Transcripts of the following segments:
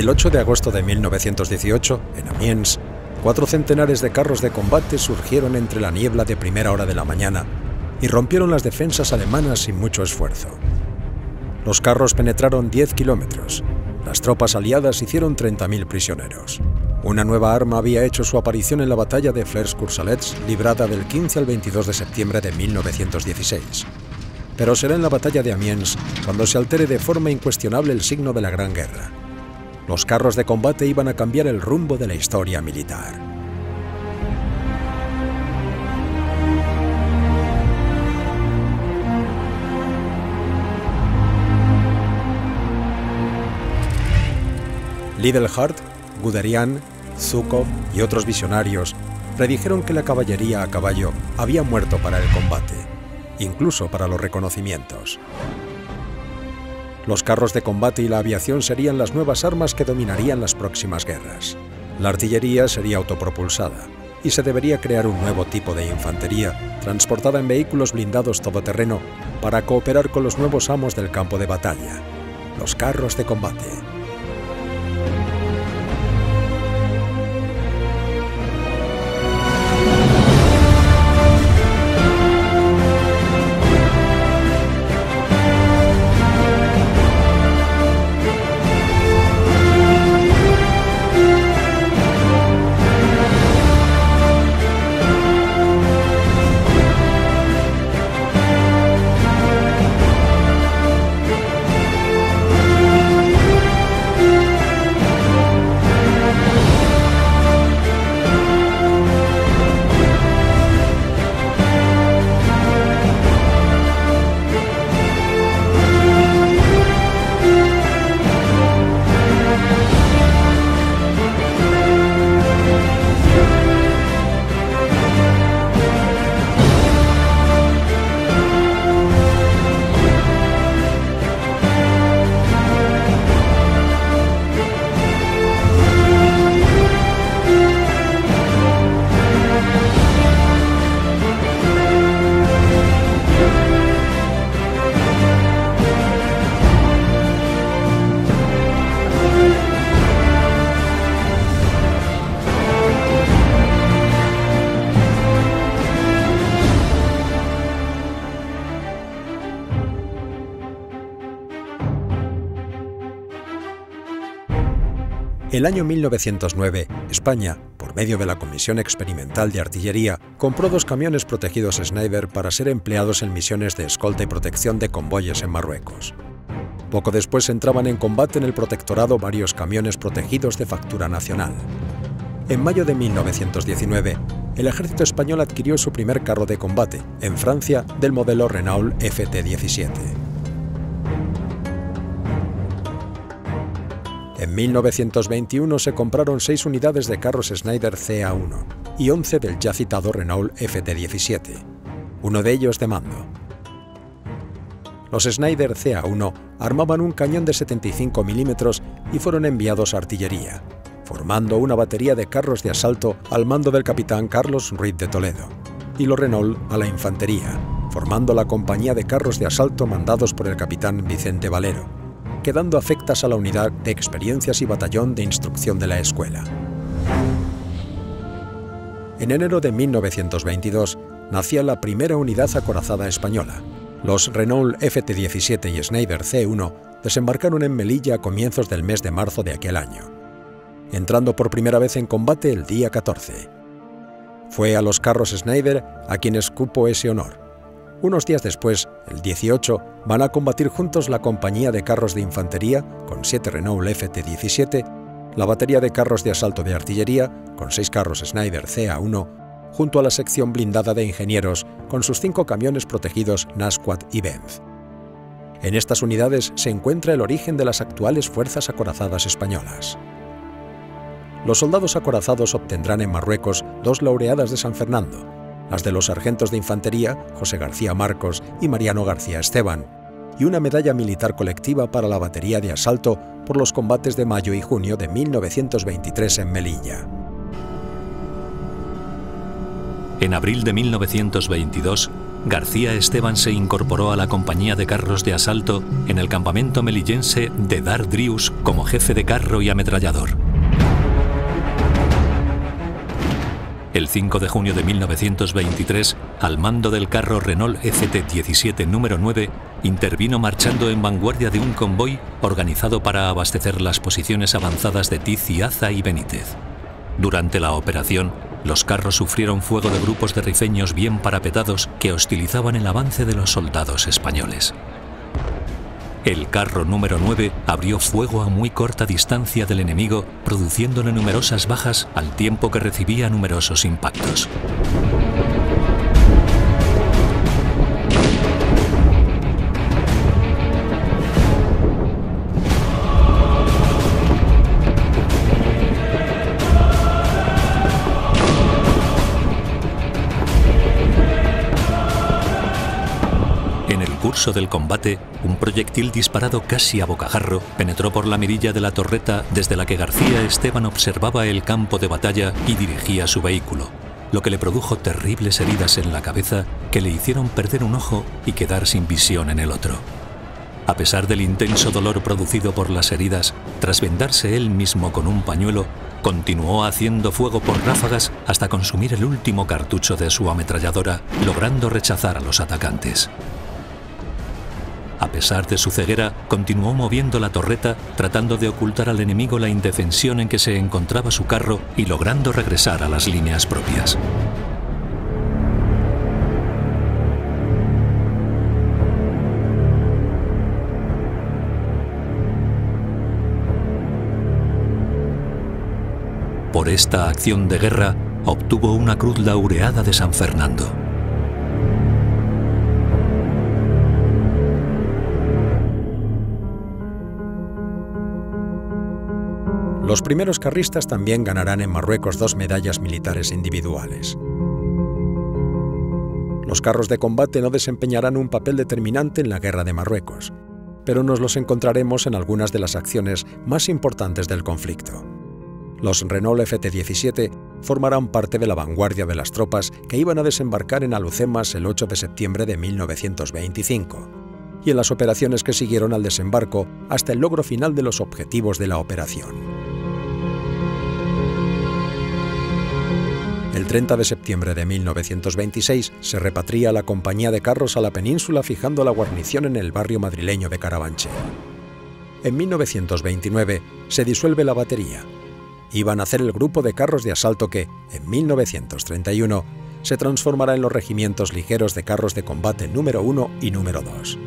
El 8 de agosto de 1918, en Amiens, 4 centenares de carros de combate surgieron entre la niebla de primera hora de la mañana y rompieron las defensas alemanas sin mucho esfuerzo. Los carros penetraron 10 kilómetros. Las tropas aliadas hicieron 30.000 prisioneros. Una nueva arma había hecho su aparición en la batalla de Flers-Cursalets, librada del 15 al 22 de septiembre de 1916. Pero será en la batalla de Amiens cuando se altere de forma incuestionable el signo de la Gran Guerra. Los carros de combate iban a cambiar el rumbo de la historia militar. Liddell Hart, Guderian, Zhukov y otros visionarios predijeron que la caballería a caballo había muerto para el combate, incluso para los reconocimientos. Los carros de combate y la aviación serían las nuevas armas que dominarían las próximas guerras. La artillería sería autopropulsada y se debería crear un nuevo tipo de infantería transportada en vehículos blindados todoterreno para cooperar con los nuevos amos del campo de batalla, los carros de combate. El año 1909, España, por medio de la Comisión Experimental de Artillería, compró 2 camiones protegidos Schneider para ser empleados en misiones de escolta y protección de convoyes en Marruecos. Poco después entraban en combate en el protectorado varios camiones protegidos de factura nacional. En mayo de 1919, el ejército español adquirió su primer carro de combate, en Francia, del modelo Renault FT 17. En 1921 se compraron 6 unidades de carros Schneider CA1 y 11 del ya citado Renault FT 17, uno de ellos de mando. Los Schneider CA1 armaban un cañón de 75 milímetros y fueron enviados a artillería, formando una batería de carros de asalto al mando del capitán Carlos Ruiz de Toledo, y los Renault a la infantería, formando la compañía de carros de asalto mandados por el capitán Vicente Valero, quedando afectas a la unidad de experiencias y batallón de instrucción de la escuela. En enero de 1922 nacía la primera unidad acorazada española. Los Renault FT-17 y Schneider C-1 desembarcaron en Melilla a comienzos del mes de marzo de aquel año, entrando por primera vez en combate el día 14. Fue a los carros Schneider a quienes cupo ese honor. Unos días después, el 18, van a combatir juntos la compañía de carros de infantería, con 7 Renault FT-17, la batería de carros de asalto de artillería, con 6 carros Schneider CA-1, junto a la sección blindada de ingenieros, con sus 5 camiones protegidos Nasquad y Benz. En estas unidades se encuentra el origen de las actuales fuerzas acorazadas españolas. Los soldados acorazados obtendrán en Marruecos 2 laureadas de San Fernando, las de los sargentos de infantería José García Marcos y Mariano García Esteban, y una medalla militar colectiva para la batería de asalto por los combates de mayo y junio de 1923 en Melilla. En abril de 1922, García Esteban se incorporó a la compañía de carros de asalto en el campamento melillense de Dar Drius como jefe de carro y ametrallador. El 5 de junio de 1923, al mando del carro Renault FT 17 número 9, intervino marchando en vanguardia de un convoy organizado para abastecer las posiciones avanzadas de Tiz y Aza y Benítez. Durante la operación, los carros sufrieron fuego de grupos de rifeños bien parapetados que hostilizaban el avance de los soldados españoles. El carro número 9 abrió fuego a muy corta distancia del enemigo, produciéndole numerosas bajas al tiempo que recibía numerosos impactos. En el curso del combate, un proyectil disparado casi a bocajarro penetró por la mirilla de la torreta desde la que García Esteban observaba el campo de batalla y dirigía su vehículo, lo que le produjo terribles heridas en la cabeza que le hicieron perder un ojo y quedar sin visión en el otro. A pesar del intenso dolor producido por las heridas, tras vendarse él mismo con un pañuelo, continuó haciendo fuego por ráfagas hasta consumir el último cartucho de su ametralladora, logrando rechazar a los atacantes. A pesar de su ceguera, continuó moviendo la torreta, tratando de ocultar al enemigo la indefensión en que se encontraba su carro y logrando regresar a las líneas propias. Por esta acción de guerra, obtuvo una Cruz Laureada de San Fernando. Los primeros carristas también ganarán en Marruecos 2 medallas militares individuales. Los carros de combate no desempeñarán un papel determinante en la Guerra de Marruecos, pero nos los encontraremos en algunas de las acciones más importantes del conflicto. Los Renault FT-17 formarán parte de la vanguardia de las tropas que iban a desembarcar en Alucemas el 8 de septiembre de 1925, y en las operaciones que siguieron al desembarco hasta el logro final de los objetivos de la operación. El 30 de septiembre de 1926 se repatria la compañía de carros a la península, fijando la guarnición en el barrio madrileño de Carabanche. En 1929 se disuelve la batería. Iba a nacer el grupo de carros de asalto que, en 1931, se transformará en los regimientos ligeros de carros de combate número 1 y número 2.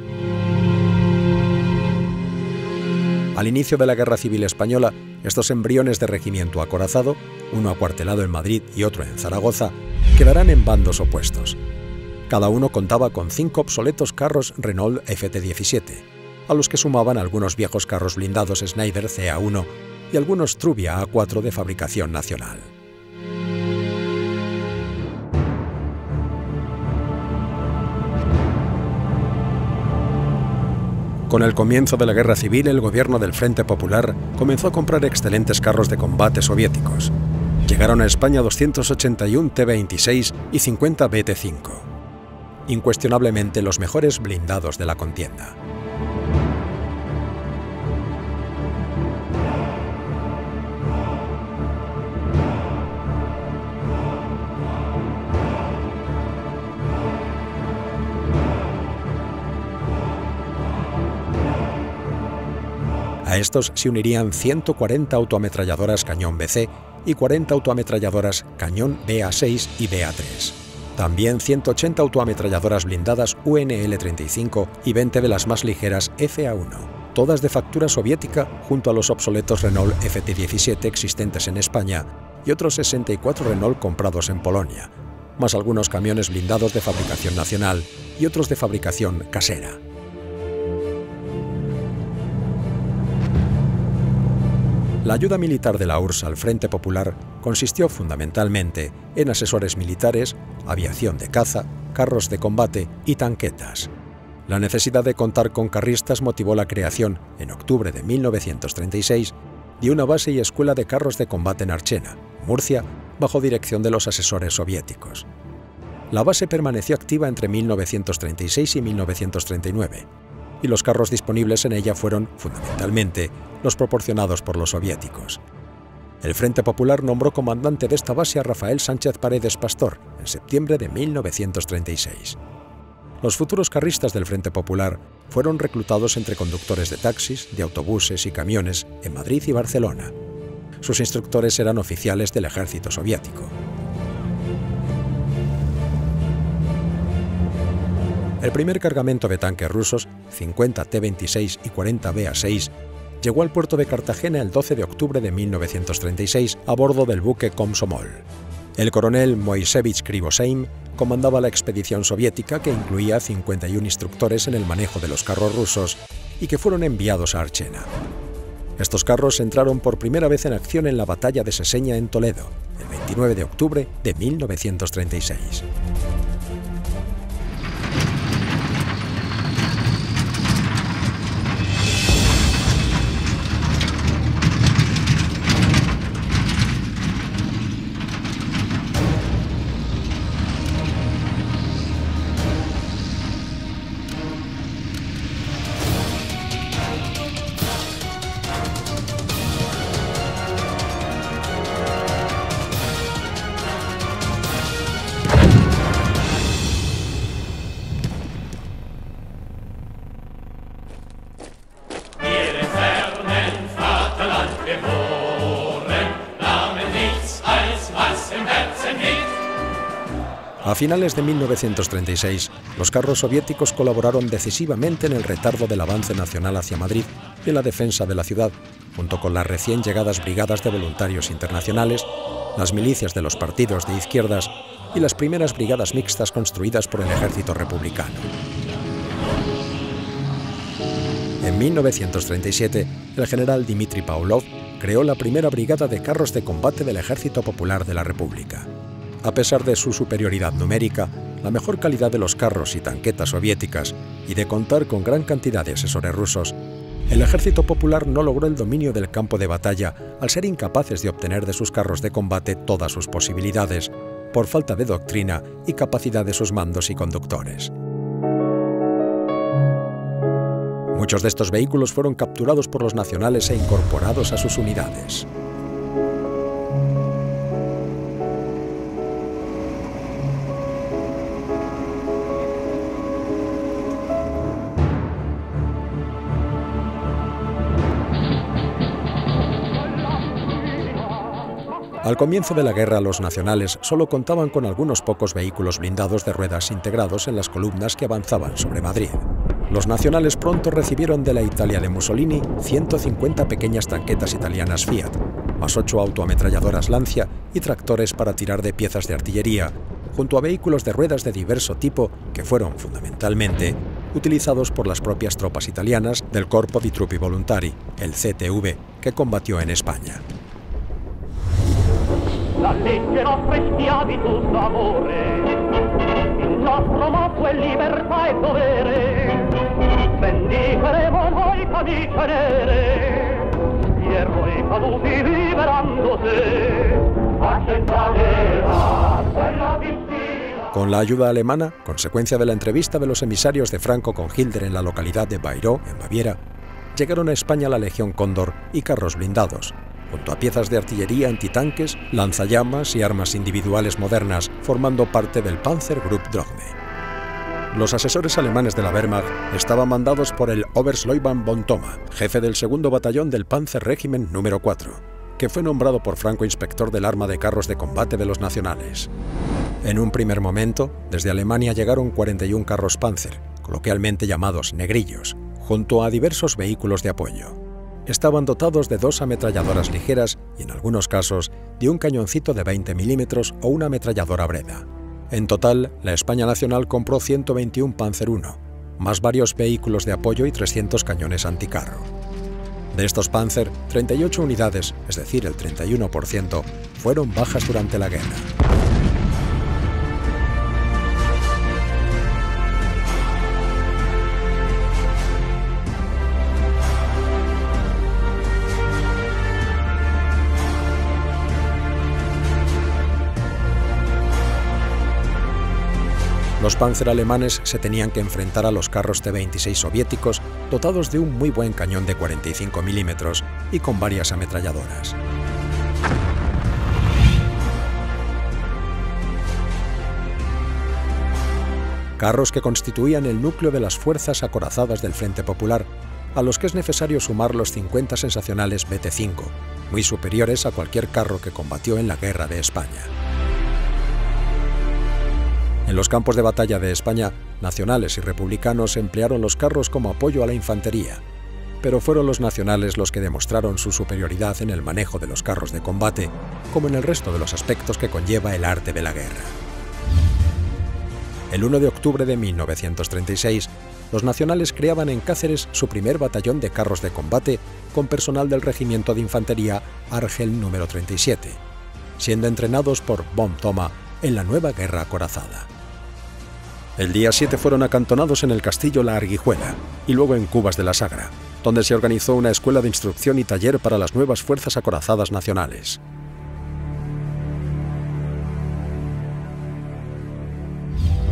Al inicio de la Guerra Civil Española, estos embriones de regimiento acorazado, uno acuartelado en Madrid y otro en Zaragoza, quedarán en bandos opuestos. Cada uno contaba con 5 obsoletos carros Renault FT-17, a los que sumaban algunos viejos carros blindados Schneider CA1 y algunos Trubia A4 de fabricación nacional. Con el comienzo de la Guerra Civil, el gobierno del Frente Popular comenzó a comprar excelentes carros de combate soviéticos. Llegaron a España 281 T-26 y 50 BT-5. Incuestionablemente los mejores blindados de la contienda. A estos se unirían 140 autoametralladoras Cañón BC y 40 autoametralladoras Cañón BA6 y BA3. También 180 autoametralladoras blindadas UNL-35 y 20 de las más ligeras FA1, todas de factura soviética, junto a los obsoletos Renault FT-17 existentes en España y otros 64 Renault comprados en Polonia, más algunos camiones blindados de fabricación nacional y otros de fabricación casera. La ayuda militar de la URSS al Frente Popular consistió fundamentalmente en asesores militares, aviación de caza, carros de combate y tanquetas. La necesidad de contar con carristas motivó la creación, en octubre de 1936, de una base y escuela de carros de combate en Archena, Murcia, bajo dirección de los asesores soviéticos. la base permaneció activa entre 1936 y 1939, y los carros disponibles en ella fueron, fundamentalmente, los proporcionados por los soviéticos. El Frente Popular nombró comandante de esta base a Rafael Sánchez Paredes Pastor en septiembre de 1936. Los futuros carristas del Frente Popular fueron reclutados entre conductores de taxis, de autobuses y camiones en Madrid y Barcelona. Sus instructores eran oficiales del ejército soviético. El primer cargamento de tanques rusos, 50 T-26 y 40 BA6, llegó al puerto de Cartagena el 12 de octubre de 1936 a bordo del buque Komsomol. El coronel Moisevich Krivoseim comandaba la expedición soviética que incluía 51 instructores en el manejo de los carros rusos y que fueron enviados a Archena. Estos carros entraron por primera vez en acción en la batalla de Seseña en Toledo, el 29 de octubre de 1936. A finales de 1936, los carros soviéticos colaboraron decisivamente en el retardo del avance nacional hacia Madrid y en la defensa de la ciudad, junto con las recién llegadas brigadas de voluntarios internacionales, las milicias de los partidos de izquierdas y las primeras brigadas mixtas construidas por el ejército republicano. En 1937, el general Dmitri Pavlov creó la primera brigada de carros de combate del Ejército Popular de la República. A pesar de su superioridad numérica, la mejor calidad de los carros y tanquetas soviéticas y de contar con gran cantidad de asesores rusos, el Ejército Popular no logró el dominio del campo de batalla al ser incapaces de obtener de sus carros de combate todas sus posibilidades, por falta de doctrina y capacidad de sus mandos y conductores. Muchos de estos vehículos fueron capturados por los nacionales e incorporados a sus unidades. Al comienzo de la guerra, los nacionales solo contaban con algunos pocos vehículos blindados de ruedas integrados en las columnas que avanzaban sobre Madrid. Los nacionales pronto recibieron de la Italia de Mussolini 150 pequeñas tanquetas italianas Fiat, más 8 autoametralladoras Lancia y tractores para tirar de piezas de artillería, junto a vehículos de ruedas de diverso tipo que fueron, fundamentalmente, utilizados por las propias tropas italianas del Corpo di Truppe Volontari, el CTV, que combatió en España. La legge nostra è schiavitù d'amore, il nostro motto è libertà e dovere, vendicheremo noi cadi tenere, gli eroi caduti liberando te, accenderà quella vittina. Con la ayuda alemana, consecuencia de la entrevista de los emisarios de Franco con Hitler en la localidad de Bayreuth, en Baviera, llegaron a España la Legión Cóndor y carros blindados, junto a piezas de artillería antitanques, lanzallamas y armas individuales modernas, formando parte del Panzergruppe Drohne. Los asesores alemanes de la Wehrmacht estaban mandados por el Oberstleutnant von Thoma, jefe del segundo batallón del Panzerregiment número 4, que fue nombrado por Franco inspector del arma de carros de combate de los nacionales. En un primer momento, desde Alemania llegaron 41 carros Panzer, coloquialmente llamados negrillos, junto a diversos vehículos de apoyo. Estaban dotados de 2 ametralladoras ligeras y, en algunos casos, de un cañoncito de 20 milímetros o una ametralladora Breda. En total, la España Nacional compró 121 Panzer I, más varios vehículos de apoyo y 300 cañones anticarro. De estos Panzer, 38 unidades, es decir, el 31%, fueron bajas durante la guerra. los Panzer alemanes se tenían que enfrentar a los carros T-26 soviéticos dotados de un muy buen cañón de 45 milímetros y con varias ametralladoras. Carros que constituían el núcleo de las fuerzas acorazadas del Frente Popular, a los que es necesario sumar los 50 sensacionales BT-5, muy superiores a cualquier carro que combatió en la Guerra de España. En los campos de batalla de España, nacionales y republicanos emplearon los carros como apoyo a la infantería, pero fueron los nacionales los que demostraron su superioridad en el manejo de los carros de combate, como en el resto de los aspectos que conlleva el arte de la guerra. El 1 de octubre de 1936, los nacionales creaban en Cáceres su primer batallón de carros de combate con personal del Regimiento de Infantería Argel número 37, siendo entrenados por von Thoma en la nueva guerra acorazada. El día 7 fueron acantonados en el castillo La Arguijuela y luego en Cubas de la Sagra, donde se organizó una escuela de instrucción y taller para las nuevas fuerzas acorazadas nacionales.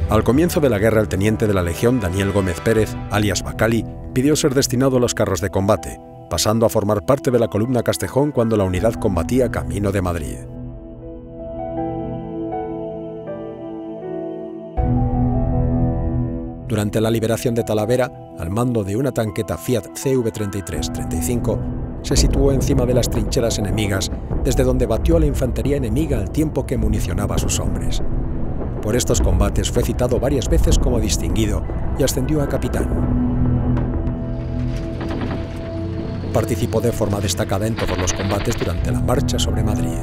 Al comienzo de la guerra, el teniente de la Legión, Daniel Gómez Pérez, alias Bacali, pidió ser destinado a los carros de combate, pasando a formar parte de la columna Castejón cuando la unidad combatía camino de Madrid. Durante la liberación de Talavera, al mando de una tanqueta Fiat CV33-35, se situó encima de las trincheras enemigas, desde donde batió a la infantería enemiga al tiempo que municionaba a sus hombres. Por estos combates fue citado varias veces como distinguido y ascendió a capitán. Participó de forma destacada en todos los combates durante la marcha sobre Madrid.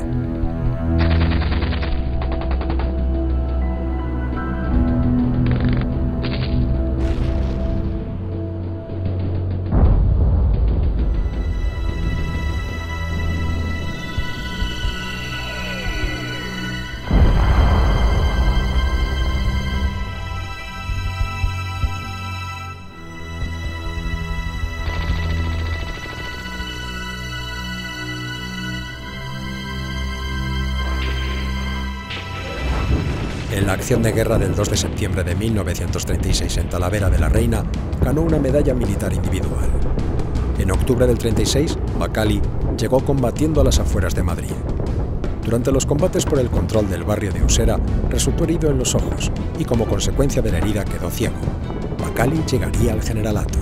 En la acción de guerra del 2 de septiembre de 1936 en Talavera de la Reina, ganó una medalla militar individual. En octubre del 36, Bacali llegó combatiendo a las afueras de Madrid. Durante los combates por el control del barrio de Usera, resultó herido en los ojos y como consecuencia de la herida quedó ciego. Bacali llegaría al generalato.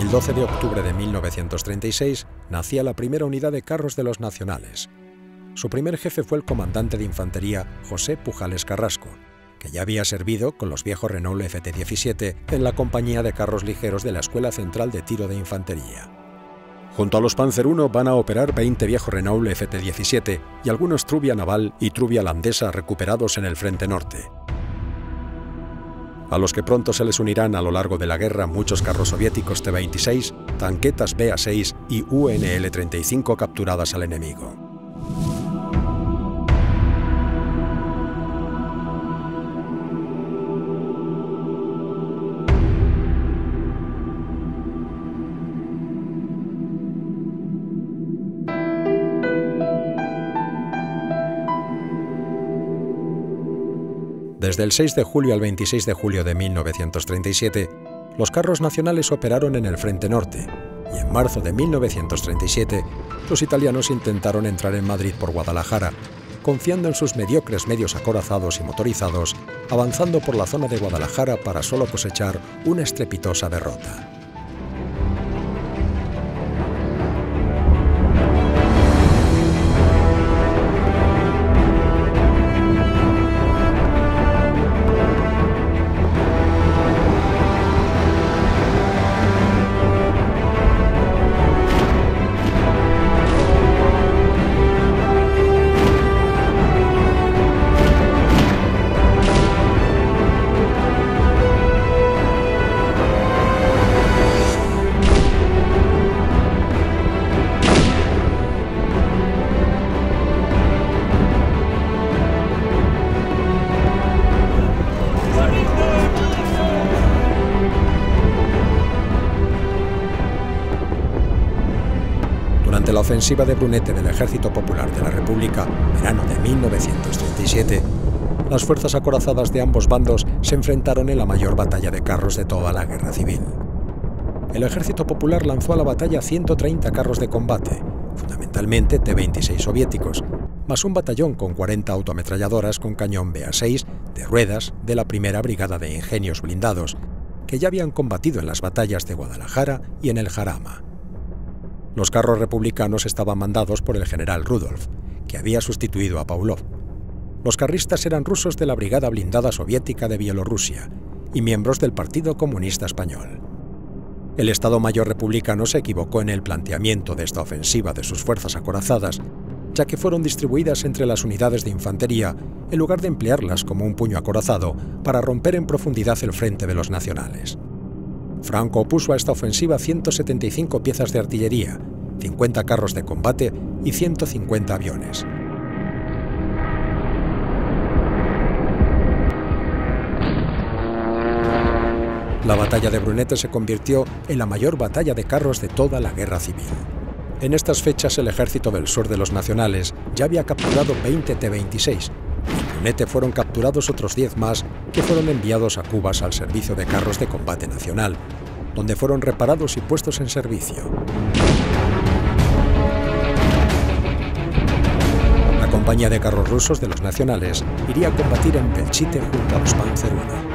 El 12 de octubre de 1936, nacía la primera unidad de carros de los nacionales. Su primer jefe fue el comandante de infantería José Pujales Carrasco, que ya había servido con los viejos Renault FT-17 en la compañía de carros ligeros de la Escuela Central de Tiro de Infantería. Junto a los Panzer I van a operar 20 viejos Renault FT-17 y algunos Trubia Naval y Trubia Landesa recuperados en el Frente Norte, a los que pronto se les unirán a lo largo de la guerra muchos carros soviéticos T-26, tanquetas BA6 y UNL-35 capturadas al enemigo. Desde el 6 de julio al 26 de julio de 1937, los carros nacionales operaron en el Frente Norte, y en marzo de 1937, los italianos intentaron entrar en Madrid por Guadalajara, confiando en sus mediocres medios acorazados y motorizados, avanzando por la zona de Guadalajara para solo cosechar una estrepitosa derrota. Durante la ofensiva de Brunete del Ejército Popular de la República, verano de 1937, las fuerzas acorazadas de ambos bandos se enfrentaron en la mayor batalla de carros de toda la Guerra Civil. El Ejército Popular lanzó a la batalla 130 carros de combate, fundamentalmente T-26 soviéticos, más un batallón con 40 autoametralladoras con cañón BA6 de ruedas de la primera brigada de ingenios blindados, que ya habían combatido en las batallas de Guadalajara y en el Jarama. Los carros republicanos estaban mandados por el general Rudolf, que había sustituido a Paulov. Los carristas eran rusos de la Brigada Blindada Soviética de Bielorrusia y miembros del Partido Comunista Español. El Estado Mayor republicano se equivocó en el planteamiento de esta ofensiva de sus fuerzas acorazadas, ya que fueron distribuidas entre las unidades de infantería en lugar de emplearlas como un puño acorazado para romper en profundidad el frente de los nacionales. Franco puso a esta ofensiva 175 piezas de artillería, 50 carros de combate y 150 aviones. La batalla de Brunete se convirtió en la mayor batalla de carros de toda la Guerra Civil. En estas fechas el Ejército del Sur de los Nacionales ya había capturado 20 T-26, y en Brunete fueron capturados otros 10 más que fueron enviados a Cuba al servicio de carros de combate nacional, donde fueron reparados y puestos en servicio. La compañía de carros rusos de los Nacionales iría a combatir en Belchite junto a los Panzer I.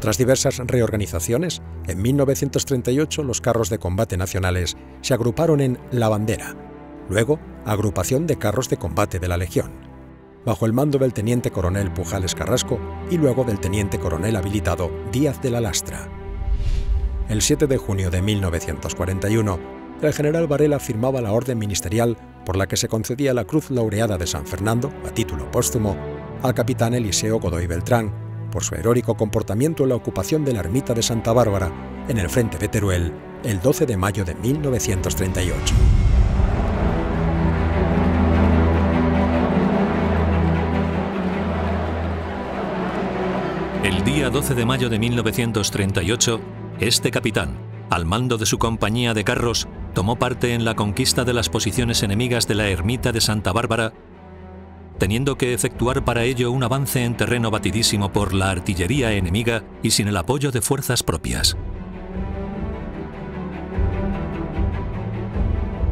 Tras diversas reorganizaciones, en 1938 los carros de combate nacionales se agruparon en La Bandera, luego Agrupación de Carros de Combate de la Legión, bajo el mando del teniente coronel Pujales Carrasco y luego del teniente coronel habilitado Díaz de la Lastra. El 7 de junio de 1941, el general Varela firmaba la orden ministerial por la que se concedía la Cruz Laureada de San Fernando, a título póstumo, al capitán Eliseo Godoy Beltrán, por su heroico comportamiento en la ocupación de la ermita de Santa Bárbara en el frente de Teruel el 12 de mayo de 1938. El día 12 de mayo de 1938, este capitán, al mando de su compañía de carros, tomó parte en la conquista de las posiciones enemigas de la ermita de Santa Bárbara, teniendo que efectuar para ello un avance en terreno batidísimo por la artillería enemiga y sin el apoyo de fuerzas propias.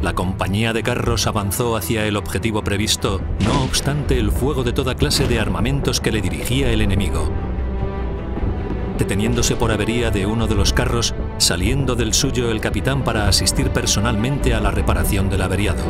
La compañía de carros avanzó hacia el objetivo previsto, no obstante el fuego de toda clase de armamentos que le dirigía el enemigo, deteniéndose por avería de uno de los carros, saliendo del suyo el capitán para asistir personalmente a la reparación del averiado.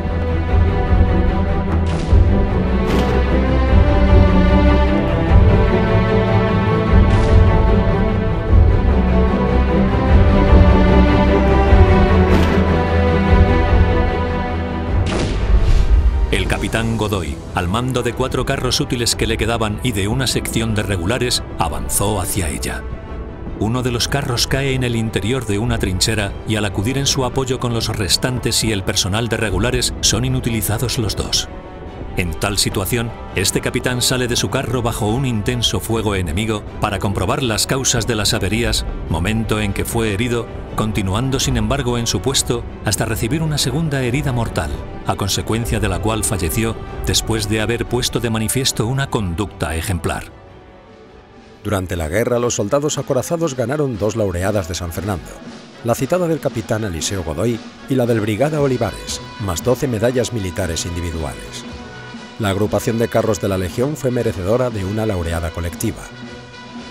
El capitán Godoy, al mando de 4 carros útiles que le quedaban y de una sección de regulares, avanzó hacia ella. Uno de los carros cae en el interior de una trinchera y al acudir en su apoyo con los restantes y el personal de regulares, son inutilizados los 2. En tal situación, este capitán sale de su carro bajo un intenso fuego enemigo para comprobar las causas de las averías, momento en que fue herido, continuando sin embargo en su puesto hasta recibir una segunda herida mortal, a consecuencia de la cual falleció después de haber puesto de manifiesto una conducta ejemplar. Durante la guerra, los soldados acorazados ganaron 2 laureadas de San Fernando, la citada del capitán Eliseo Godoy y la del Brigada Olivares, más 12 medallas militares individuales. La agrupación de carros de la Legión fue merecedora de una laureada colectiva.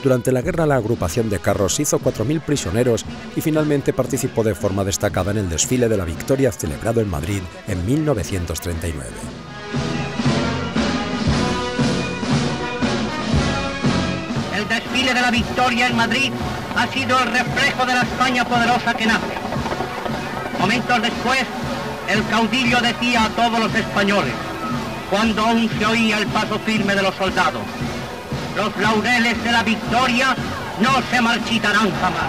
Durante la guerra, la agrupación de carros hizo 4.000 prisioneros y finalmente participó de forma destacada en el desfile de la Victoria celebrado en Madrid en 1939. El desfile de la Victoria en Madrid ha sido el reflejo de la España poderosa que nace. Momentos después, el caudillo decía a todos los españoles: cuando aún se oía el paso firme de los soldados. Los laureles de la victoria no se marchitarán jamás.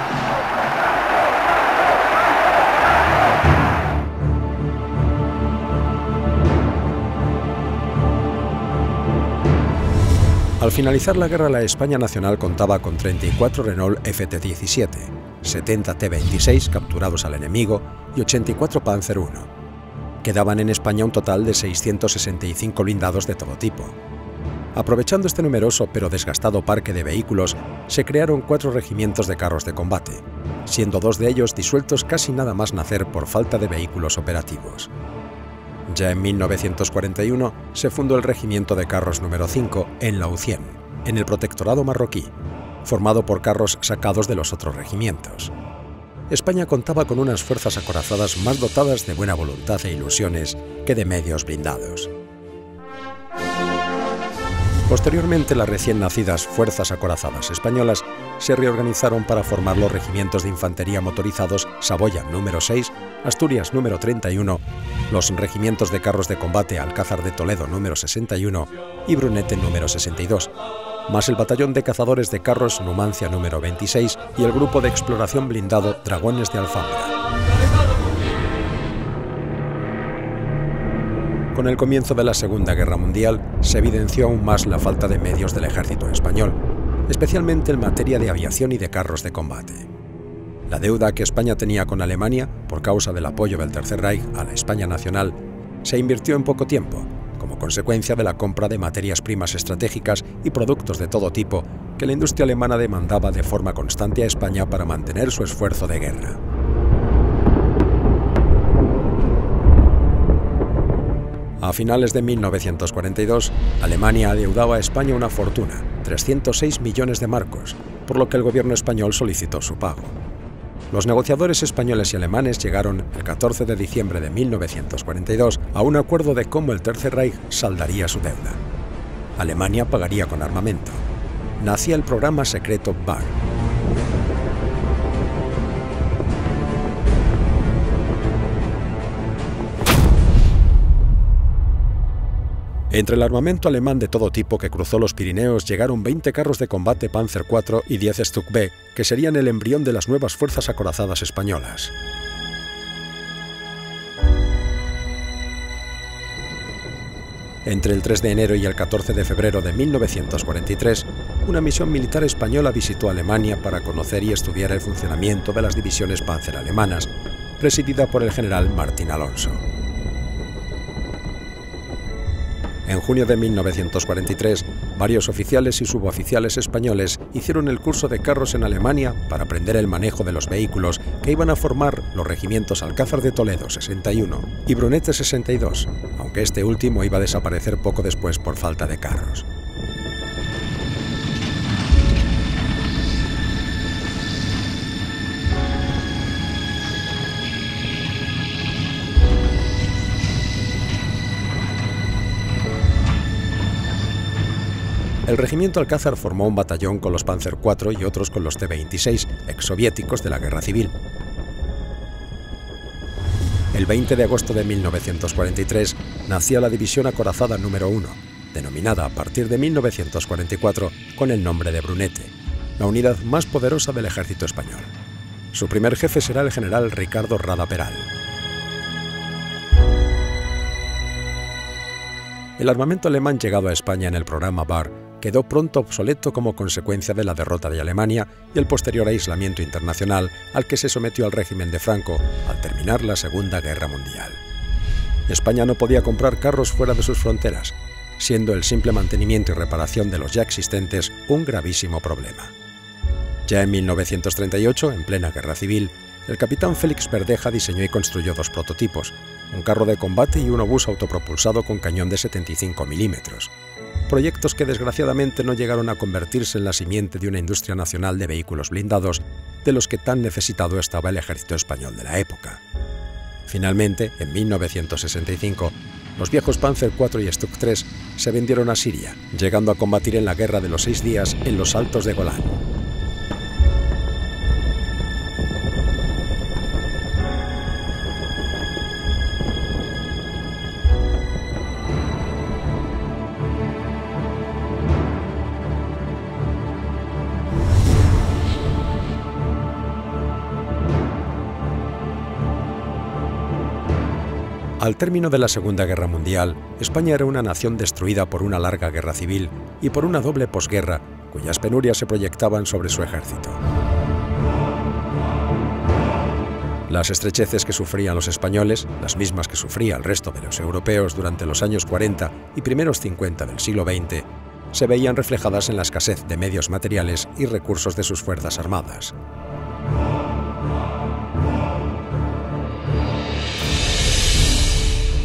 Al finalizar la guerra, la España Nacional contaba con 34 Renault FT-17, 70 T-26 capturados al enemigo y 84 Panzer I. Quedaban en España un total de 665 blindados de todo tipo. Aprovechando este numeroso pero desgastado parque de vehículos, se crearon 4 regimientos de carros de combate, siendo 2 de ellos disueltos casi nada más nacer por falta de vehículos operativos. Ya en 1941 se fundó el Regimiento de Carros número 5 en Laucien, en el protectorado marroquí, formado por carros sacados de los otros regimientos. España contaba con unas fuerzas acorazadas más dotadas de buena voluntad e ilusiones que de medios blindados. Posteriormente, las recién nacidas Fuerzas Acorazadas Españolas se reorganizaron para formar los regimientos de infantería motorizados Saboya número 6, Asturias número 31, los regimientos de carros de combate Alcázar de Toledo número 61 y Brunete número 62, más el batallón de cazadores de carros Numancia número 26 y el grupo de exploración blindado Dragones de Alfambra. Con el comienzo de la Segunda Guerra Mundial, se evidenció aún más la falta de medios del ejército español, especialmente en materia de aviación y de carros de combate. La deuda que España tenía con Alemania, por causa del apoyo del Tercer Reich a la España Nacional, se invirtió en poco tiempo, como consecuencia de la compra de materias primas estratégicas y productos de todo tipo que la industria alemana demandaba de forma constante a España para mantener su esfuerzo de guerra. A finales de 1942, Alemania adeudaba a España una fortuna, 306 millones de marcos, por lo que el gobierno español solicitó su pago. Los negociadores españoles y alemanes llegaron, el 14 de diciembre de 1942, a un acuerdo de cómo el Tercer Reich saldaría su deuda. Alemania pagaría con armamento. Nacía el programa secreto BAR. Entre el armamento alemán de todo tipo que cruzó los Pirineos llegaron 20 carros de combate Panzer IV y 10 Stuck B, que serían el embrión de las nuevas fuerzas acorazadas españolas. Entre el 3 de enero y el 14 de febrero de 1943, una misión militar española visitó Alemania para conocer y estudiar el funcionamiento de las divisiones Panzer alemanas, presidida por el general Martín Alonso. En junio de 1943, varios oficiales y suboficiales españoles hicieron el curso de carros en Alemania para aprender el manejo de los vehículos que iban a formar los regimientos Alcázar de Toledo 61 y Brunete 62, aunque este último iba a desaparecer poco después por falta de carros. El regimiento Alcázar formó un batallón con los Panzer IV y otros con los T-26, exsoviéticos de la Guerra Civil. El 20 de agosto de 1943 nacía la División Acorazada número 1, denominada a partir de 1944 con el nombre de Brunete, la unidad más poderosa del ejército español. Su primer jefe será el general Ricardo Rada Peral. El armamento alemán llegado a España en el programa BAR quedó pronto obsoleto como consecuencia de la derrota de Alemania y el posterior aislamiento internacional al que se sometió al régimen de Franco al terminar la Segunda Guerra Mundial. España no podía comprar carros fuera de sus fronteras, siendo el simple mantenimiento y reparación de los ya existentes un gravísimo problema. Ya en 1938, en plena Guerra Civil, el capitán Félix Verdeja diseñó y construyó 2 prototipos, un carro de combate y un obús autopropulsado con cañón de 75 milímetros. Proyectos que desgraciadamente no llegaron a convertirse en la simiente de una industria nacional de vehículos blindados, de los que tan necesitado estaba el ejército español de la época. Finalmente, en 1965, los viejos Panzer IV y Stuck III se vendieron a Siria, llegando a combatir en la Guerra de los 6 días en los Altos de Golán. Al término de la Segunda Guerra Mundial, España era una nación destruida por una larga guerra civil y por una doble posguerra, cuyas penurias se proyectaban sobre su ejército. Las estrecheces que sufrían los españoles, las mismas que sufría el resto de los europeos durante los años 40 y primeros 50 del siglo XX, se veían reflejadas en la escasez de medios materiales y recursos de sus fuerzas armadas.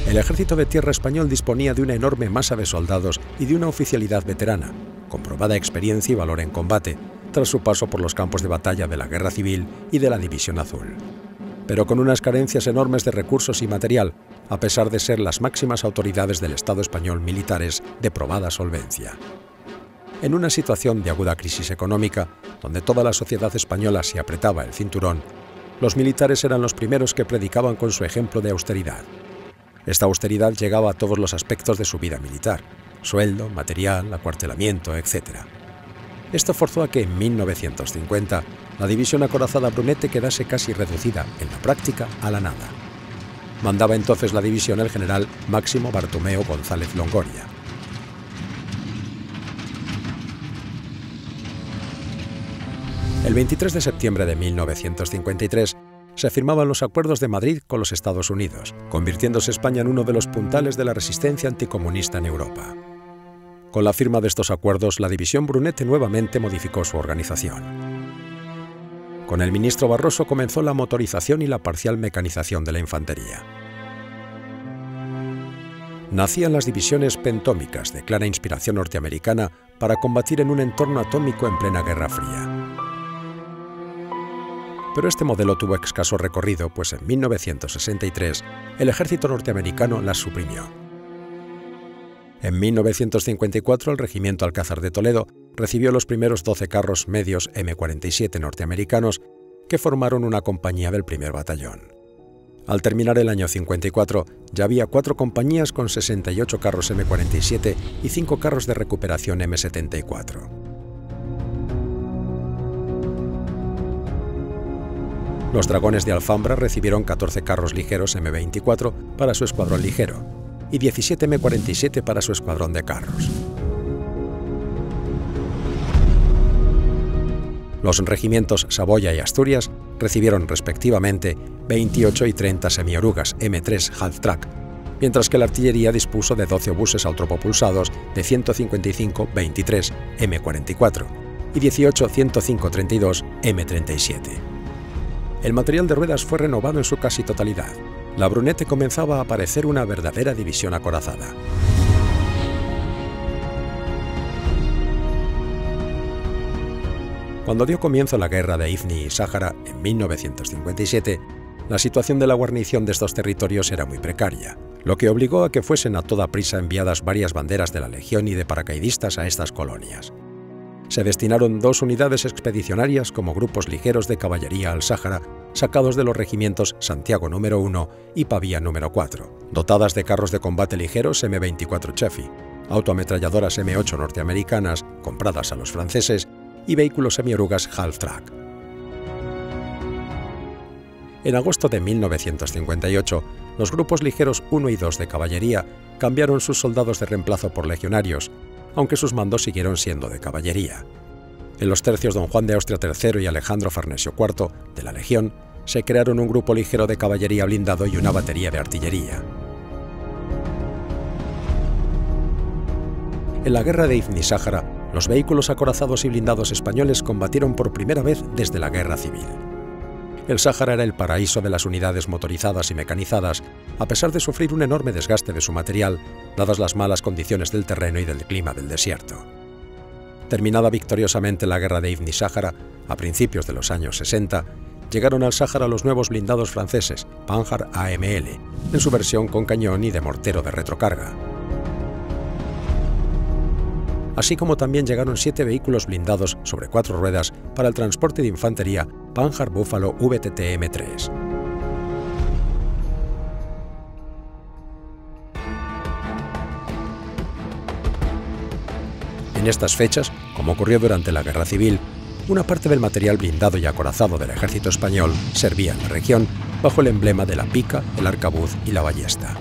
El ejército de tierra español disponía de una enorme masa de soldados y de una oficialidad veterana, comprobada experiencia y valor en combate, tras su paso por los campos de batalla de la Guerra Civil y de la División Azul. Pero con unas carencias enormes de recursos y material, a pesar de ser las máximas autoridades del Estado español militares de probada solvencia. En una situación de aguda crisis económica, donde toda la sociedad española se apretaba el cinturón, los militares eran los primeros que predicaban con su ejemplo de austeridad. Esta austeridad llegaba a todos los aspectos de su vida militar, sueldo, material, acuartelamiento, etc. Esto forzó a que en 1950 la división acorazada Brunete quedase casi reducida, en la práctica, a la nada. Mandaba entonces la división el general Máximo Bartomeo González Longoria. El 23 de septiembre de 1953, se firmaban los acuerdos de Madrid con los Estados Unidos, convirtiéndose España en uno de los puntales de la resistencia anticomunista en Europa. Con la firma de estos acuerdos, la división Brunete nuevamente modificó su organización. Con el ministro Barroso comenzó la motorización y la parcial mecanización de la infantería. Nacían las divisiones pentómicas, de clara inspiración norteamericana, para combatir en un entorno atómico en plena Guerra Fría. Pero este modelo tuvo escaso recorrido, pues en 1963 el ejército norteamericano las suprimió. En 1954 el regimiento Alcázar de Toledo recibió los primeros 12 carros medios M47 norteamericanos que formaron una compañía del primer batallón. Al terminar el año 54 ya había 4 compañías con 68 carros M47 y 5 carros de recuperación M74. Los dragones de Alfambra recibieron 14 carros ligeros M24 para su escuadrón ligero y 17 M47 para su escuadrón de carros. Los regimientos Saboya y Asturias recibieron respectivamente 28 y 30 semiorugas M3 half-track, mientras que la artillería dispuso de 12 obuses autopropulsados de 155-23 M44 y 18-105-32 M37. El material de ruedas fue renovado en su casi totalidad. La Brunete comenzaba a parecer una verdadera división acorazada. Cuando dio comienzo la guerra de Ifni y Sáhara en 1957, la situación de la guarnición de estos territorios era muy precaria, lo que obligó a que fuesen a toda prisa enviadas varias banderas de la Legión y de paracaidistas a estas colonias. Se destinaron 2 unidades expedicionarias como grupos ligeros de caballería al Sáhara, sacados de los regimientos Santiago número 1 y Pavía número 4, dotadas de carros de combate ligeros M24 Chaffee, autoametralladoras M8 norteamericanas compradas a los franceses y vehículos semiorugas half-track. En agosto de 1958, los grupos ligeros 1 y 2 de caballería cambiaron sus soldados de reemplazo por legionarios, aunque sus mandos siguieron siendo de caballería. En los tercios Don Juan de Austria III y Alejandro Farnesio IV, de la Legión, se crearon un grupo ligero de caballería blindado y una batería de artillería. En la guerra de Ifni Sáhara, los vehículos acorazados y blindados españoles combatieron por primera vez desde la Guerra Civil. El Sáhara era el paraíso de las unidades motorizadas y mecanizadas, a pesar de sufrir un enorme desgaste de su material, dadas las malas condiciones del terreno y del clima del desierto. Terminada victoriosamente la guerra de Ifni Sáhara, a principios de los años 60, llegaron al Sáhara los nuevos blindados franceses, Panzer AML, en su versión con cañón y de mortero de retrocarga. Así como también llegaron 7 vehículos blindados sobre 4 ruedas para el transporte de infantería Panzer Buffalo VTT-M3. En estas fechas, como ocurrió durante la Guerra Civil, una parte del material blindado y acorazado del ejército español servía en la región bajo el emblema de la pica, el arcabuz y la ballesta.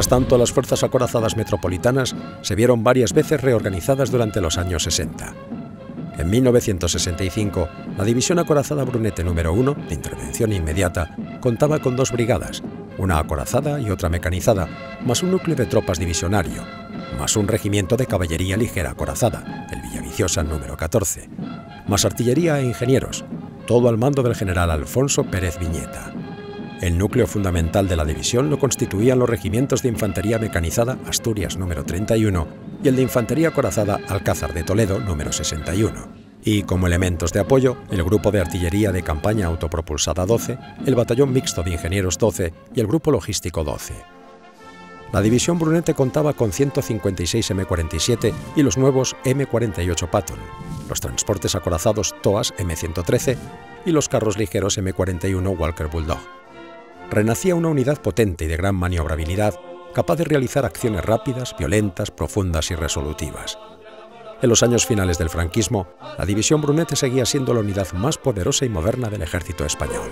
Mientras tanto, las fuerzas acorazadas metropolitanas se vieron varias veces reorganizadas durante los años 60. En 1965, la División Acorazada Brunete número 1, de intervención inmediata, contaba con dos brigadas, una acorazada y otra mecanizada, más un núcleo de tropas divisionario, más un regimiento de caballería ligera acorazada, el Villaviciosa número 14, más artillería e ingenieros, todo al mando del general Alfonso Pérez Viñeta. El núcleo fundamental de la división lo constituían los regimientos de Infantería Mecanizada Asturias número 31 y el de Infantería Acorazada Alcázar de Toledo número 61, y como elementos de apoyo el grupo de Artillería de Campaña Autopropulsada 12, el Batallón Mixto de Ingenieros 12 y el Grupo Logístico 12. La división Brunete contaba con 156 M47 y los nuevos M48 Patton, los transportes acorazados TOAS M113 y los carros ligeros M41 Walker Bulldog. Renacía una unidad potente y de gran maniobrabilidad, capaz de realizar acciones rápidas, violentas, profundas y resolutivas. En los años finales del franquismo, la División Brunete seguía siendo la unidad más poderosa y moderna del ejército español.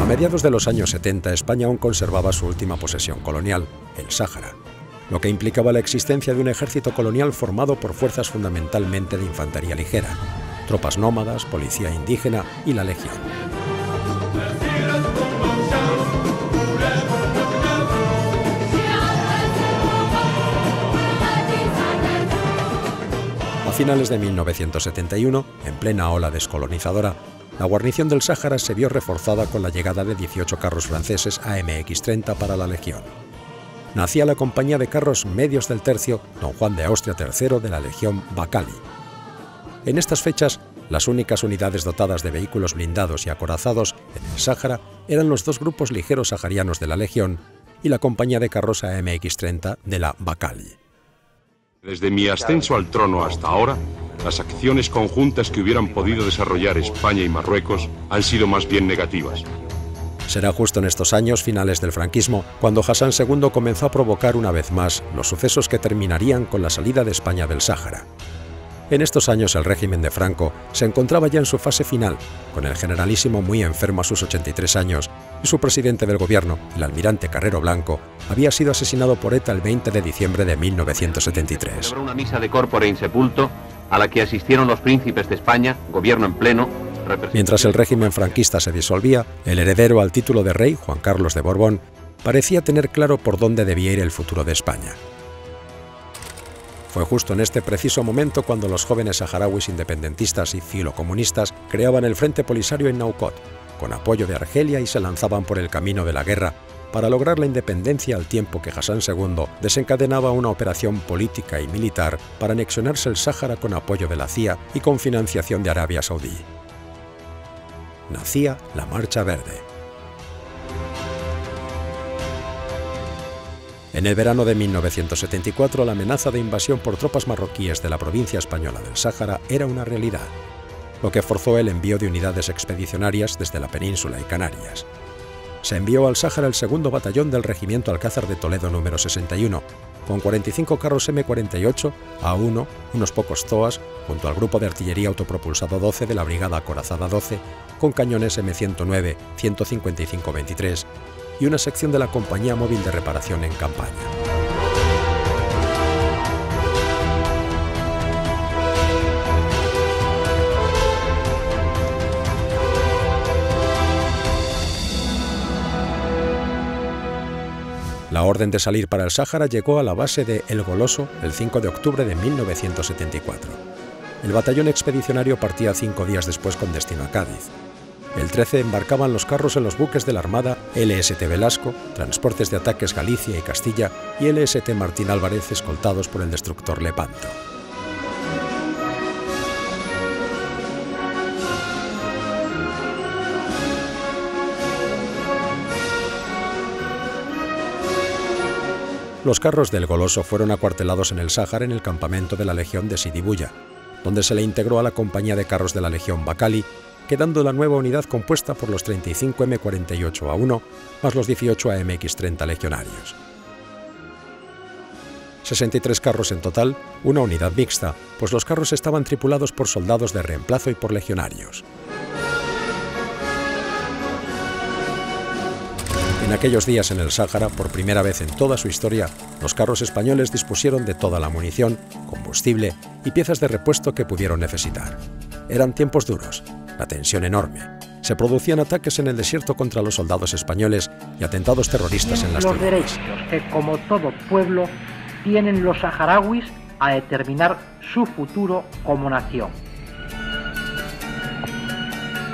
A mediados de los años 70, España aún conservaba su última posesión colonial, el Sáhara, lo que implicaba la existencia de un ejército colonial formado por fuerzas fundamentalmente de infantería ligera, tropas nómadas, policía indígena y la legión. A finales de 1971, en plena ola descolonizadora, la guarnición del Sáhara se vio reforzada con la llegada de 18 carros franceses AMX-30 para la Legión. Nacía la compañía de carros medios del tercio Don Juan de Austria III de la Legión Bacali. En estas fechas, las únicas unidades dotadas de vehículos blindados y acorazados en el Sáhara eran los dos grupos ligeros saharianos de la Legión y la compañía de carros AMX-30 de la Bacali. Desde mi ascenso al trono hasta ahora, las acciones conjuntas que hubieran podido desarrollar España y Marruecos han sido más bien negativas. Será justo en estos años finales del franquismo cuando Hassan II comenzó a provocar una vez más los sucesos que terminarían con la salida de España del Sáhara. En estos años el régimen de Franco se encontraba ya en su fase final, con el generalísimo muy enfermo a sus 83 años, y su presidente del gobierno, el almirante Carrero Blanco, había sido asesinado por ETA el 20 de diciembre de 1973. Celebró una misa de corpore insepulto, a la que asistieron los príncipes de España, gobierno en pleno. Mientras el régimen franquista se disolvía, el heredero al título de rey, Juan Carlos de Borbón, parecía tener claro por dónde debía ir el futuro de España. Fue justo en este preciso momento cuando los jóvenes saharauis independentistas y filocomunistas creaban el Frente Polisario en Naucot, con apoyo de Argelia, y se lanzaban por el camino de la guerra para lograr la independencia, al tiempo que Hassan II desencadenaba una operación política y militar para anexionarse el Sáhara con apoyo de la CIA y con financiación de Arabia Saudí. Nacía la Marcha Verde. En el verano de 1974, la amenaza de invasión por tropas marroquíes de la provincia española del Sáhara era una realidad, lo que forzó el envío de unidades expedicionarias desde la península y Canarias. Se envió al Sáhara el segundo batallón del Regimiento Alcázar de Toledo número 61, con 45 carros M48, A1, unos pocos TOAS, junto al grupo de artillería autopropulsado 12 de la Brigada Acorazada 12, con cañones M109, 155-23 y una sección de la Compañía Móvil de Reparación en Campaña. La orden de salir para el Sáhara llegó a la base de El Goloso el 5 de octubre de 1974. El batallón expedicionario partía 5 días después con destino a Cádiz. El 13 embarcaban los carros en los buques de la Armada LST Velasco, Transportes de Ataques Galicia y Castilla y LST Martín Álvarez, escoltados por el destructor Lepanto. Los carros del Goloso fueron acuartelados en el Sáhara en el campamento de la Legión de Sidibuya, donde se le integró a la compañía de carros de la Legión Bacali, quedando la nueva unidad compuesta por los 35 M48A1 más los 18 AMX30 legionarios. 63 carros en total, una unidad mixta, pues los carros estaban tripulados por soldados de reemplazo y por legionarios. En aquellos días en el Sáhara, por primera vez en toda su historia, los carros españoles dispusieron de toda la munición, combustible y piezas de repuesto que pudieron necesitar. Eran tiempos duros, la tensión enorme. Se producían ataques en el desierto contra los soldados españoles y atentados terroristas en las ciudades. Los derechos que, como todo pueblo, tienen los saharauis a determinar su futuro como nación.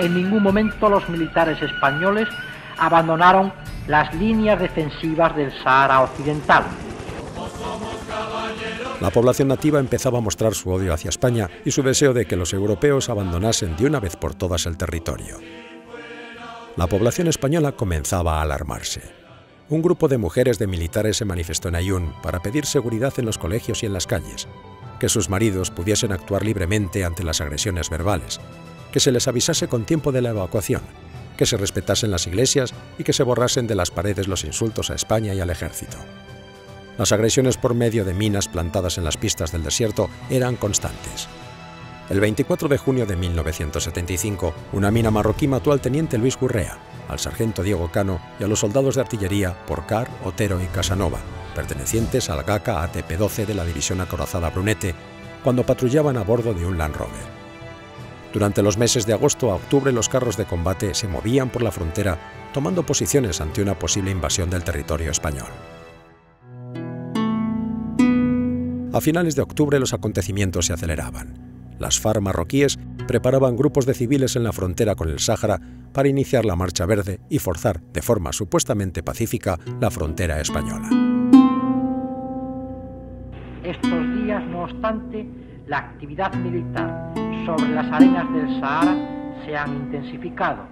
En ningún momento los militares españoles abandonaron las líneas defensivas del Sahara Occidental. La población nativa empezaba a mostrar su odio hacia España y su deseo de que los europeos abandonasen de una vez por todas el territorio. La población española comenzaba a alarmarse. Un grupo de mujeres de militares se manifestó en Ayun para pedir seguridad en los colegios y en las calles, que sus maridos pudiesen actuar libremente ante las agresiones verbales, que se les avisase con tiempo de la evacuación, que se respetasen las iglesias y que se borrasen de las paredes los insultos a España y al ejército. Las agresiones por medio de minas plantadas en las pistas del desierto eran constantes. El 24 de junio de 1975, una mina marroquí mató al teniente Luis Gurrea, al sargento Diego Cano y a los soldados de artillería Porcar, Otero y Casanova, pertenecientes al GACA ATP-12 de la división acorazada Brunete, cuando patrullaban a bordo de un Land Rover. Durante los meses de agosto a octubre, los carros de combate se movían por la frontera, tomando posiciones ante una posible invasión del territorio español. A finales de octubre, los acontecimientos se aceleraban. Las FARC marroquíes preparaban grupos de civiles en la frontera con el Sáhara para iniciar la Marcha Verde y forzar, de forma supuestamente pacífica, la frontera española. Estos días, no obstante, la actividad militar sobre las arenas del Sahara se han intensificado.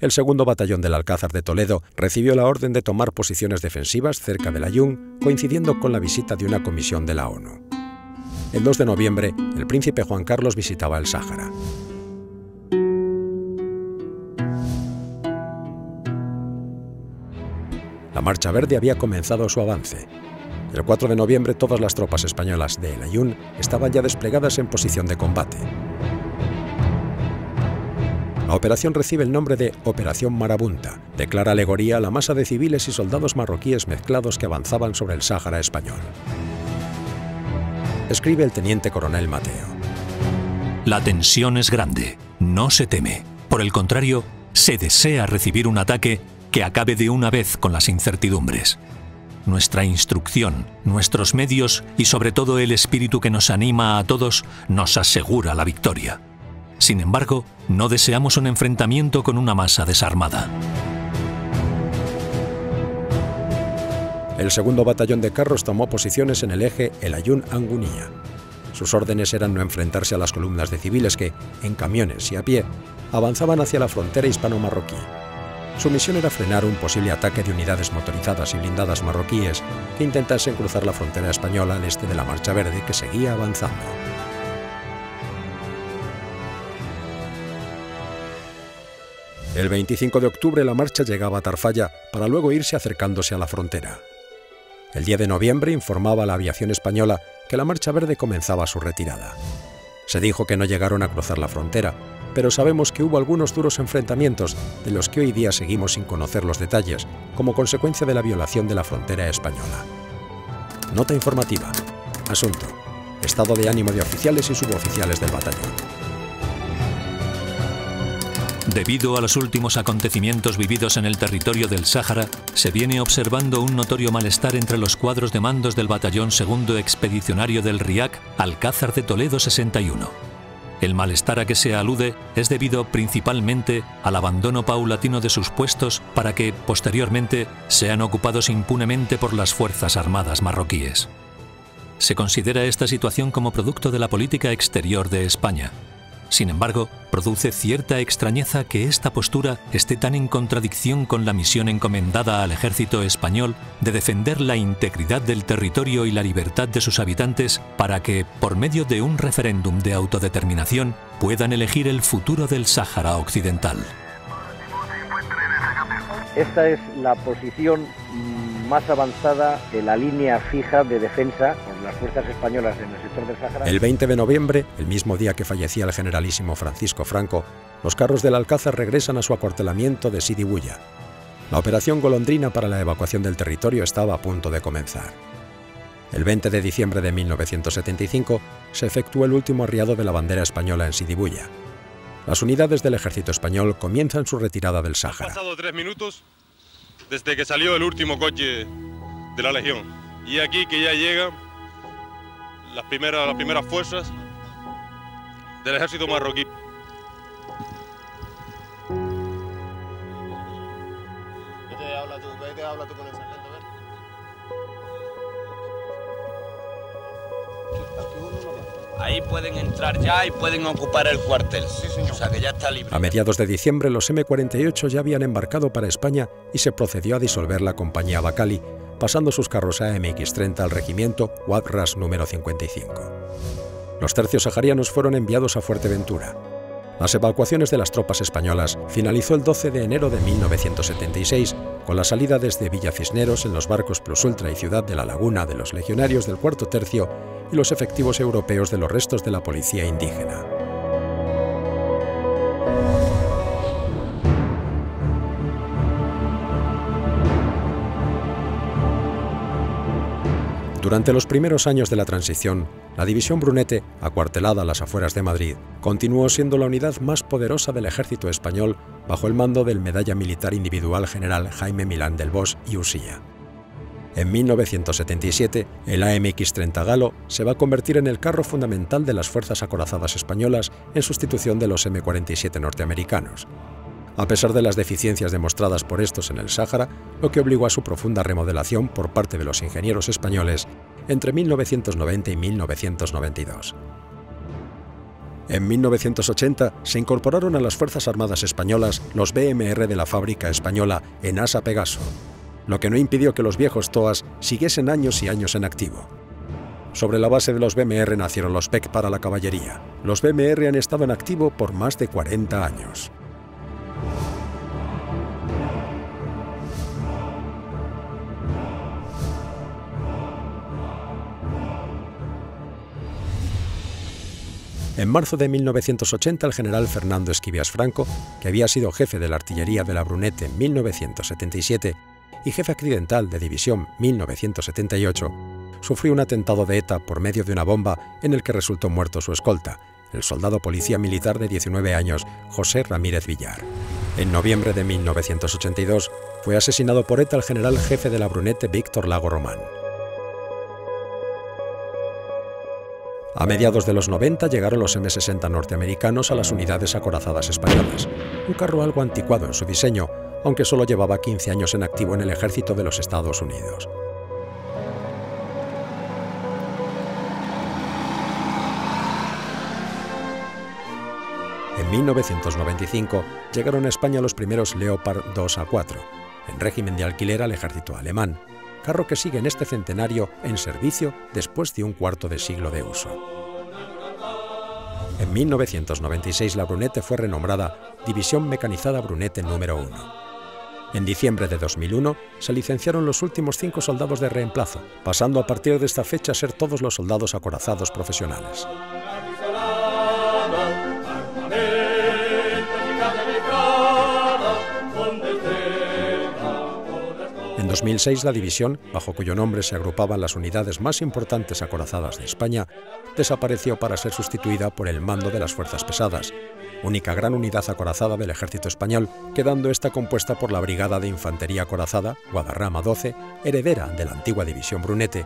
El segundo batallón del Alcázar de Toledo recibió la orden de tomar posiciones defensivas cerca del Ayun, coincidiendo con la visita de una comisión de la ONU. El 2 de noviembre, el príncipe Juan Carlos visitaba el Sahara. La Marcha Verde había comenzado su avance. El 4 de noviembre, todas las tropas españolas de El Ayun estaban ya desplegadas en posición de combate. La operación recibe el nombre de Operación Marabunta, de clara alegoría a la masa de civiles y soldados marroquíes mezclados que avanzaban sobre el Sáhara español. Escribe el teniente coronel Mateo. La tensión es grande, no se teme. Por el contrario, se desea recibir un ataque que acabe de una vez con las incertidumbres. Nuestra instrucción, nuestros medios y sobre todo el espíritu que nos anima a todos nos asegura la victoria. Sin embargo, no deseamos un enfrentamiento con una masa desarmada. El segundo batallón de carros tomó posiciones en el eje El Ayun-Angunía. Sus órdenes eran no enfrentarse a las columnas de civiles que, en camiones y a pie, avanzaban hacia la frontera hispano-marroquí. Su misión era frenar un posible ataque de unidades motorizadas y blindadas marroquíes que intentasen cruzar la frontera española al este de la Marcha Verde, que seguía avanzando. El 25 de octubre la marcha llegaba a Tarfalla para luego irse acercándose a la frontera. El 10 de noviembre informaba a la aviación española que la Marcha Verde comenzaba su retirada. Se dijo que no llegaron a cruzar la frontera, pero sabemos que hubo algunos duros enfrentamientos de los que hoy día seguimos sin conocer los detalles, como consecuencia de la violación de la frontera española. Nota informativa. Asunto: estado de ánimo de oficiales y suboficiales del batallón. Debido a los últimos acontecimientos vividos en el territorio del Sáhara, se viene observando un notorio malestar entre los cuadros de mandos del batallón segundo expedicionario del RIAC, Alcázar de Toledo 61. El malestar a que se alude es debido principalmente al abandono paulatino de sus puestos para que, posteriormente, sean ocupados impunemente por las Fuerzas Armadas marroquíes. Se considera esta situación como producto de la política exterior de España. Sin embargo, produce cierta extrañeza que esta postura esté tan en contradicción con la misión encomendada al ejército español de defender la integridad del territorio y la libertad de sus habitantes para que, por medio de un referéndum de autodeterminación, puedan elegir el futuro del Sáhara Occidental. Esta es la posición más avanzada de la línea fija de defensa por las fuerzas españolas en el sector del Sáhara. El 20 de noviembre, el mismo día que fallecía el generalísimo Francisco Franco, los carros del Alcázar regresan a su acuartelamiento de Sidi Bouya. La operación golondrina para la evacuación del territorio estaba a punto de comenzar. El 20 de diciembre de 1975 se efectuó el último arriado de la bandera española en Sidi Bouya. Las unidades del ejército español comienzan su retirada del Sáhara. Han pasado 3 minutos desde que salió el último coche de la Legión. Y aquí que ya llegan las primeras fuerzas del ejército marroquí. Vete, habla tú con el sargento, ¿ver? Ahí pueden entrar ya y pueden ocupar el cuartel. Sí, señor. O sea que ya está libre. A mediados de diciembre los M48 ya habían embarcado para España y se procedió a disolver la compañía Bacali, pasando sus carros AMX-30 al regimiento Huadras número 55. Los tercios saharianos fueron enviados a Fuerteventura. Las evacuaciones de las tropas españolas finalizó el 12 de enero de 1976 con la salida desde Villa Cisneros en los barcos Plus Ultra y Ciudad de la Laguna de los legionarios del Cuarto Tercio y los efectivos europeos de los restos de la policía indígena. Durante los primeros años de la transición, la división Brunete, acuartelada a las afueras de Madrid, continuó siendo la unidad más poderosa del ejército español bajo el mando del medalla militar individual general Jaime Milán del Bosch y Usía. En 1977, el AMX-30 Galo se va a convertir en el carro fundamental de las fuerzas acorazadas españolas en sustitución de los M-47 norteamericanos. A pesar de las deficiencias demostradas por estos en el Sáhara, lo que obligó a su profunda remodelación por parte de los ingenieros españoles entre 1990 y 1992. En 1980 se incorporaron a las Fuerzas Armadas Españolas los BMR de la fábrica española Enasa Pegaso, lo que no impidió que los viejos TOAS siguiesen años y años en activo. Sobre la base de los BMR nacieron los PEC para la caballería. Los BMR han estado en activo por más de 40 años. En marzo de 1980, el general Fernando Esquivias Franco, que había sido jefe de la artillería de la Brunete en 1977 y jefe accidental de división 1978, sufrió un atentado de ETA por medio de una bomba en el que resultó muerto su escolta, el soldado policía militar de 19 años, José Ramírez Villar. En noviembre de 1982, fue asesinado por ETA el general jefe de la Brunete, Víctor Lago Román. A mediados de los 90 llegaron los M-60 norteamericanos a las unidades acorazadas españolas, un carro algo anticuado en su diseño, aunque solo llevaba 15 años en activo en el ejército de los Estados Unidos. En 1995 llegaron a España los primeros Leopard 2A4, en régimen de alquiler al ejército alemán, carro que sigue en este centenario en servicio después de un cuarto de siglo de uso. En 1996 la Brunete fue renombrada División Mecanizada Brunete número 1. En diciembre de 2001 se licenciaron los últimos 5 soldados de reemplazo, pasando a partir de esta fecha a ser todos los soldados acorazados profesionales. En 2006 la división, bajo cuyo nombre se agrupaban las unidades más importantes acorazadas de España, desapareció para ser sustituida por el mando de las Fuerzas Pesadas, única gran unidad acorazada del ejército español, quedando esta compuesta por la Brigada de Infantería Acorazada, Guadarrama 12, heredera de la antigua división Brunete,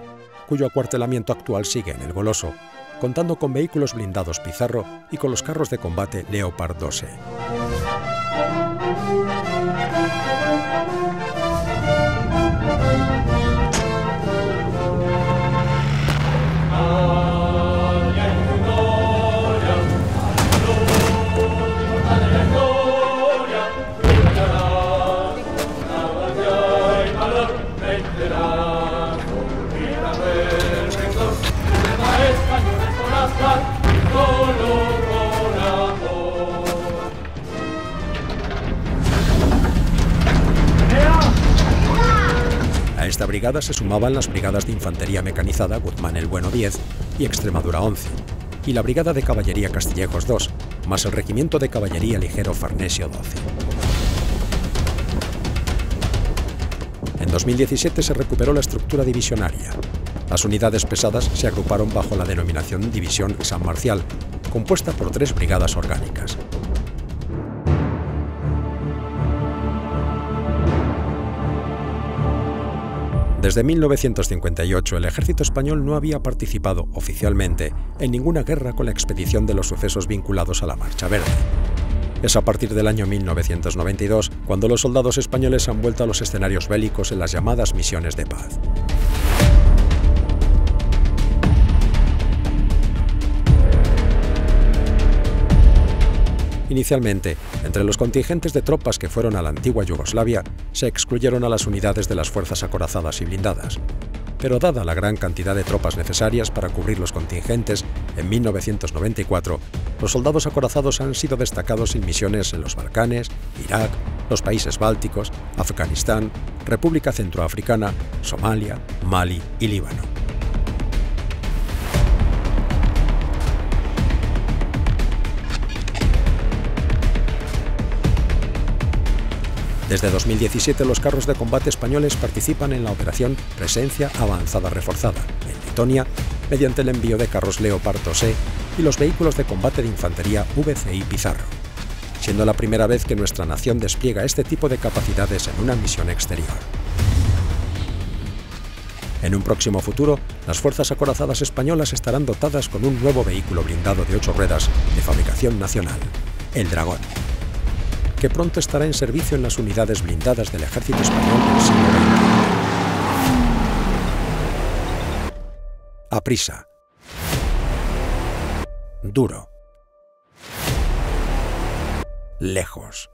cuyo acuartelamiento actual sigue en El Goloso, contando con vehículos blindados Pizarro y con los carros de combate Leopard 12. brigada se sumaban las brigadas de infantería mecanizada Guzmán el Bueno 10 y Extremadura 11, y la brigada de caballería Castillejos 2, más el regimiento de caballería ligero Farnesio 12. En 2017 se recuperó la estructura divisionaria. Las unidades pesadas se agruparon bajo la denominación División San Marcial, compuesta por 3 brigadas orgánicas. Desde 1958, el ejército español no había participado, oficialmente, en ninguna guerra con la expedición de los sucesos vinculados a la Marcha Verde. Es a partir del año 1992 cuando los soldados españoles han vuelto a los escenarios bélicos en las llamadas misiones de paz. Inicialmente, entre los contingentes de tropas que fueron a la antigua Yugoslavia, se excluyeron a las unidades de las fuerzas acorazadas y blindadas. Pero dada la gran cantidad de tropas necesarias para cubrir los contingentes, en 1994, los soldados acorazados han sido destacados en misiones en los Balcanes, Irak, los países bálticos, Afganistán, República Centroafricana, Somalia, Mali y Líbano. Desde 2017, los carros de combate españoles participan en la operación Presencia Avanzada Reforzada, en Letonia, mediante el envío de carros Leopard 2E y los vehículos de combate de infantería VCI Pizarro, siendo la primera vez que nuestra nación despliega este tipo de capacidades en una misión exterior. En un próximo futuro, las fuerzas acorazadas españolas estarán dotadas con un nuevo vehículo blindado de 8 ruedas de fabricación nacional, el Dragón, que pronto estará en servicio en las unidades blindadas del ejército español del siglo XX. A prisa. Duro. Lejos.